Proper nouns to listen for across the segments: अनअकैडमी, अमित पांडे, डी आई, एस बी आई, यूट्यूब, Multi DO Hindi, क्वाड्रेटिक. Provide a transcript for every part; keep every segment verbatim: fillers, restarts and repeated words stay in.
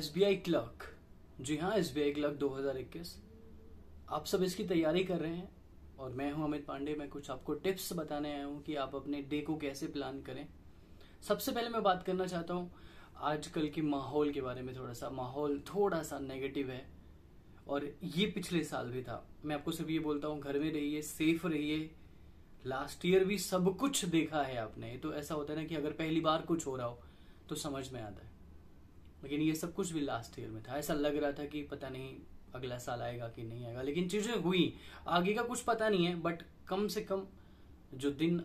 एस बी आई clerk, जी हाँ एस बी आई clerk दो हज़ार इक्कीस। आप सब इसकी तैयारी कर रहे हैं और मैं हूं अमित पांडे। मैं कुछ आपको टिप्स बताने आया हूं कि आप अपने डे को कैसे प्लान करें। सबसे पहले मैं बात करना चाहता हूं आजकल के माहौल के बारे में। थोड़ा सा माहौल थोड़ा सा नेगेटिव है और ये पिछले साल भी था। मैं आपको सिर्फ ये बोलता हूँ घर में रहिए, सेफ रहिए। लास्ट ईयर भी सब कुछ देखा है आपने, तो ऐसा होता है ना कि अगर पहली बार कुछ हो रहा हो तो समझ में आता है, लेकिन ये सब कुछ भी लास्ट ईयर में था। ऐसा लग रहा था कि पता नहीं अगला साल आएगा कि नहीं आएगा, लेकिन चीजें हुई। आगे का कुछ पता नहीं है, बट कम से कम जो दिन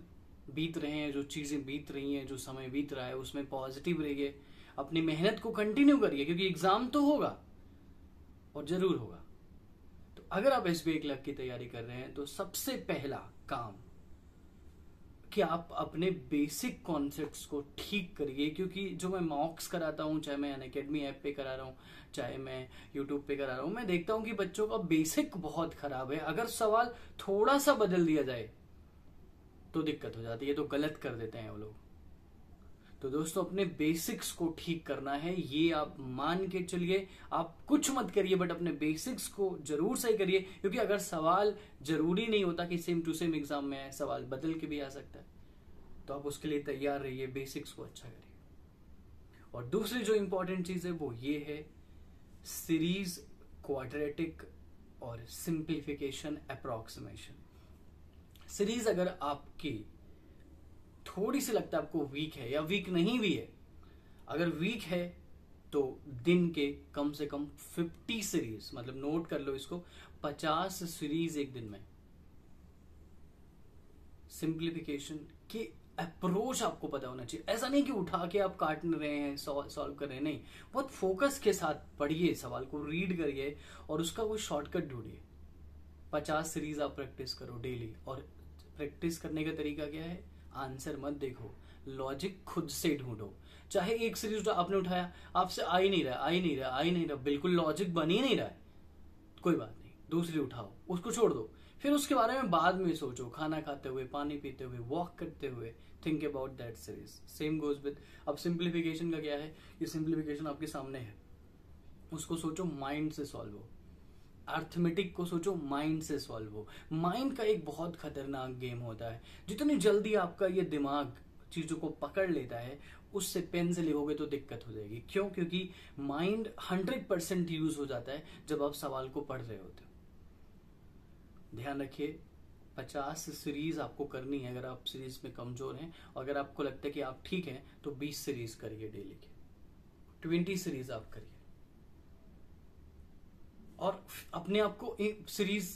बीत रहे हैं, जो चीजें बीत रही हैं, जो समय बीत रहा है, उसमें पॉजिटिव रहिए। अपनी मेहनत को कंटिन्यू करिए क्योंकि एग्जाम तो होगा और जरूर होगा। तो अगर आप एस बी आई क्लर्क की तैयारी कर रहे हैं तो सबसे पहला काम कि आप अपने बेसिक कॉन्सेप्ट्स को ठीक करिए, क्योंकि जो मैं मॉक्स कराता हूँ, चाहे मैं अनअकैडमी ऐप पे करा रहा हूँ, चाहे मैं यूट्यूब पे करा रहा हूँ, मैं देखता हूँ कि बच्चों का बेसिक बहुत खराब है। अगर सवाल थोड़ा सा बदल दिया जाए तो दिक्कत हो जाती है, तो गलत कर देते हैं वो लोग। तो दोस्तों अपने बेसिक्स को ठीक करना है, ये आप मान के चलिए। आप कुछ मत करिए बट अपने बेसिक्स को जरूर सही करिए, क्योंकि अगर सवाल जरूरी नहीं होता कि सेम टू सेम एग्जाम में है, सवाल बदल के भी आ सकता है। तो आप उसके लिए तैयार रहिए, बेसिक्स को अच्छा करिए। और दूसरी जो इंपॉर्टेंट चीज है वो ये है सीरीज, क्वाड्रेटिक और सिंप्लीफिकेशन, अप्रॉक्सीमेशन। सीरीज अगर आपकी थोड़ी सी लगता है आपको वीक है या वीक नहीं भी है, अगर वीक है तो दिन के कम से कम पचास सीरीज, मतलब नोट कर लो इसको, पचास सीरीज एक दिन में। सिंप्लीफिकेशन के अप्रोच आपको पता होना चाहिए। ऐसा नहीं कि उठा के आप काट रहे हैं, सॉल्व कर रहे हैं, नहीं। बहुत फोकस के साथ पढ़िए, सवाल को रीड करिए और उसका कोई शॉर्टकट ढूंढिए। पचास सीरीज आप प्रैक्टिस करो डेली। और प्रैक्टिस करने का तरीका क्या है? आंसर मत देखो, लॉजिक खुद से ढूंढो। चाहे एक सीरीज आपने उठाया, आपसे आ ही नहीं रहा आ ही नहीं रहा आ ही नहीं रहा बिल्कुल लॉजिक बन ही नहीं रहा है, कोई बात नहीं, दूसरी उठाओ, उसको छोड़ दो, फिर उसके बारे में बाद में सोचो, खाना खाते हुए, पानी पीते हुए, वॉक करते हुए, think about that series. Same goes with अब सिंप्लीफिकेशन का क्या है कि सिंप्लीफिकेशन आपके सामने है, उसको सोचो, माइंड से सॉल्व हो। अर्थमेटिक को सोचो, माइंड से सॉल्व हो। माइंड का एक बहुत खतरनाक गेम होता है, जितनी जल्दी आपका ये दिमाग चीजों को पकड़ लेता है, उससे पेन से लिखोगे तो दिक्कत हो जाएगी। क्यों? क्योंकि माइंड हंड्रेड परसेंट यूज हो जाता है जब आप सवाल को पढ़ रहे होते हो। ध्यान रखिए पचास सीरीज आपको करनी है। अगर आप सीरीज में कमजोर हैं, अगर आपको लगता है कि आप ठीक हैं, तो बीस सीरीज करिए डेली के, ट्वेंटी सीरीज आप करिए और अपने आप को सीरीज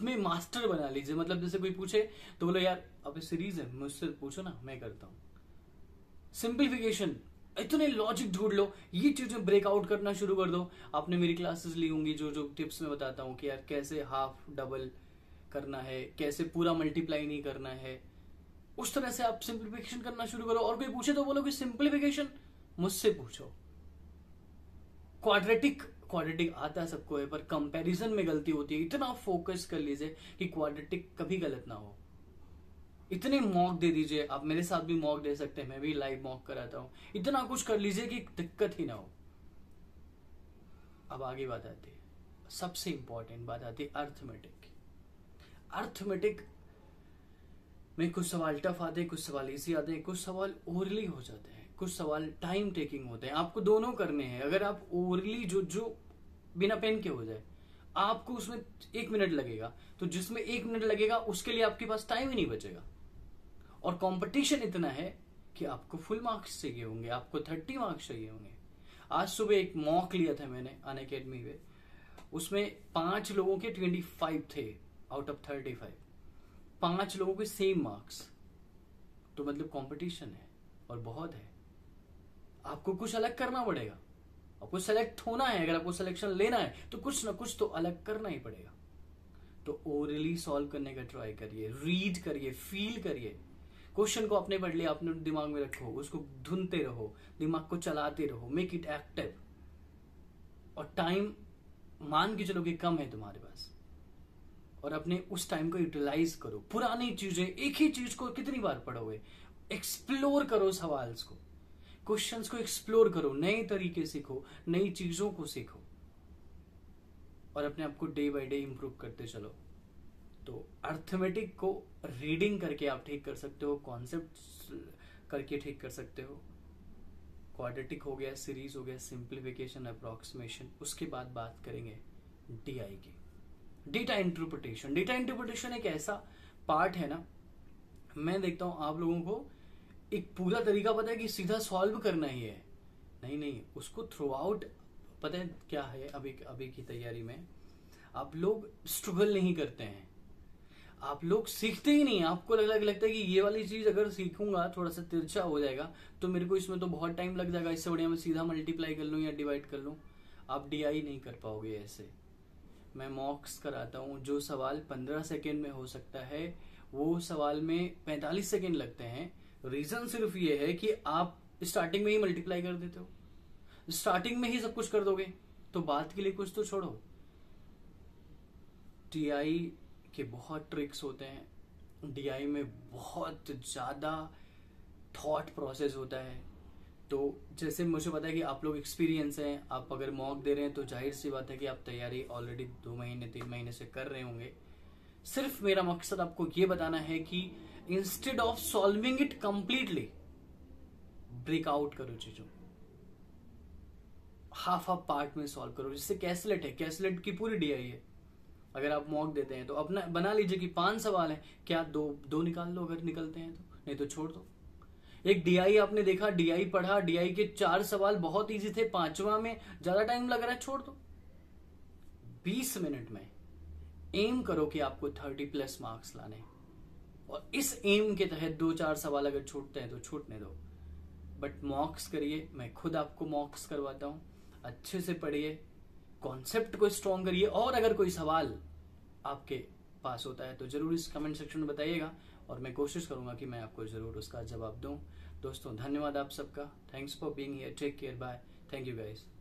में मास्टर बना लीजिए। मतलब जैसे कोई पूछे तो बोलो यार अब सीरीज है, मुझसे पूछो ना, मैं करता हूं। सिंप्लीफिकेशन, इतने लॉजिक ढूंढ लो, ये चीजें ब्रेकआउट करना शुरू कर दो। आपने मेरी क्लासेस ली होंगी जो जो टिप्स मैं बताता हूं कि यार कैसे हाफ डबल करना है, कैसे पूरा मल्टीप्लाई नहीं करना है। उस तरह से आप सिंप्लीफिकेशन करना शुरू करो और कोई पूछे तो बोलो कि सिंप्लीफिकेशन, मुझसे पूछो। क्वाड्रेटिक, क्वाड्रेटिक आता सबको है पर कंपैरिजन में गलती होती है। इतना फोकस कर लीजिए कि क्वाड्रेटिक कभी गलत ना हो। इतने मॉक दे दीजिए आप, मेरे साथ भी मॉक दे सकते हैं, मैं भी लाइव मॉक कराता हूँ। इतना कुछ कर लीजिए कि दिक्कत ही ना हो। अब आगे बात आती है, सबसे इंपॉर्टेंट बात आती है अर्थमेटिक। अर्थमेटिक में कुछ सवाल टफ आते हैं, कुछ सवाल ईजी आते हैं, कुछ सवाल ओरली हो जाते हैं, कुछ सवाल टाइम टेकिंग होते हैं। आपको दोनों करने हैं। अगर आप ओरली जो जो बिना पेन के हो जाए, आपको उसमें एक मिनट लगेगा, तो जिसमें एक मिनट लगेगा उसके लिए आपके पास टाइम ही नहीं बचेगा। और कंपटीशन इतना है कि आपको फुल मार्क्स चाहिए होंगे, आपको थर्टी मार्क्स चाहिए होंगे। आज सुबह एक मॉक लिया था मैंने अनअकैडमी पे, उसमें पांच लोगों के ट्वेंटी फाइव थे आउट ऑफ थर्टी फाइव पांच लोगों के सेम मार्क्स। तो मतलब कंपटीशन है और बहुत है। आपको कुछ अलग करना पड़ेगा, आपको सेलेक्ट होना है। अगर आपको सिलेक्शन लेना है तो कुछ ना कुछ तो अलग करना ही पड़ेगा। तो ओरली सॉल्व करने का ट्राई करिए, रीड करिए, फील करिए। क्वेश्चन को आपने पढ़ लिया, आपने दिमाग में रखो, उसको धुनते रहो, दिमाग को चलाते रहो, मेक इट एक्टिव। और टाइम मान के चलो कि कम है तुम्हारे पास और अपने उस टाइम को यूटिलाइज करो। पुरानी चीजें, एक ही चीज को कितनी बार पढ़ोगे, एक्सप्लोर करो सवाल को। क्वेश्चंस को एक्सप्लोर करो, नए तरीके सीखो, नई चीजों को सीखो और अपने आप को डे बाय डे इम्प्रूव करते चलो। तो अर्थमेटिक को रीडिंग करके आप ठीक कर सकते हो, कॉन्सेप्ट करके ठीक कर सकते हो। क्वाड्रेटिक हो गया, सीरीज हो गया, सिंप्लीफिकेशन, अप्रॉक्सीमेशन। उसके बाद बात करेंगे डी आई की, डेटा इंटरप्रिटेशन। डेटा इंटरप्रिटेशन एक ऐसा पार्ट है ना, मैं देखता हूं आप लोगों को एक पूरा तरीका पता है कि सीधा सॉल्व करना ही है, नहीं नहीं उसको थ्रू आउट पता है क्या है। अभी अभी की तैयारी में आप लोग स्ट्रगल नहीं करते हैं, आप लोग सीखते ही नहीं। आपको लग लग लगता है कि ये वाली चीज अगर सीखूंगा थोड़ा सा तिरछा हो जाएगा तो मेरे को इसमें तो बहुत टाइम लग जाएगा, इससे बढ़िया मैं सीधा मल्टीप्लाई कर लूँ या डिवाइड कर लूँ। आप डी आई नहीं कर पाओगे ऐसे। मैं मॉक्स कराता हूँ, जो सवाल पंद्रह सेकेंड में हो सकता है वो सवाल में पैंतालीस सेकेंड लगते हैं। रीजन सिर्फ ये है कि आप स्टार्टिंग में ही मल्टीप्लाई कर देते हो, स्टार्टिंग में ही सब कुछ कर दोगे तो बात के लिए कुछ तो छोड़ो। डी आई के बहुत ट्रिक्स होते हैं, डी आई में बहुत ज़्यादा थॉट प्रोसेस होता है। तो जैसे मुझे पता है कि आप लोग एक्सपीरियंस हैं, आप अगर मॉक दे रहे हैं तो जाहिर सी बात है कि आप तैयारी ऑलरेडी दो महीने तीन महीने से कर रहे होंगे। सिर्फ मेरा मकसद आपको ये बताना है कि instead of solving it completely, break out करो चीजों, हाफ हाफ पार्ट में सॉल्व करो। जिससे कैसलेट है, कैसलेट की पूरी डी आई है। अगर आप मॉक देते हैं तो अपना बना लीजिए कि पांच सवाल हैं, क्या दो दो निकाल लो अगर निकलते हैं तो, नहीं तो छोड़ दो। एक डीआई आपने देखा, डीआई पढ़ा, डीआई के चार सवाल बहुत इजी थे, पांचवा में ज्यादा टाइम लग रहा है, छोड़ दो। बीस मिनट में एम करो कि आपको थर्टी प्लस मार्क्स लाने, और इस एम के तहत दो चार सवाल अगर छूटते हैं तो छूटने दो। बट मॉक्स करिए, मैं खुद आपको मॉक्स करवाता हूँ। अच्छे से पढ़िए, कॉन्सेप्ट को स्ट्रॉन्ग करिए, और अगर कोई सवाल आपके पास होता है तो जरूर इस कमेंट सेक्शन में बताइएगा और मैं कोशिश करूंगा कि मैं आपको जरूर उसका जवाब दूं। दोस्तों धन्यवाद आप सबका। Thanks for being here. Take care, bye. Thank you guys.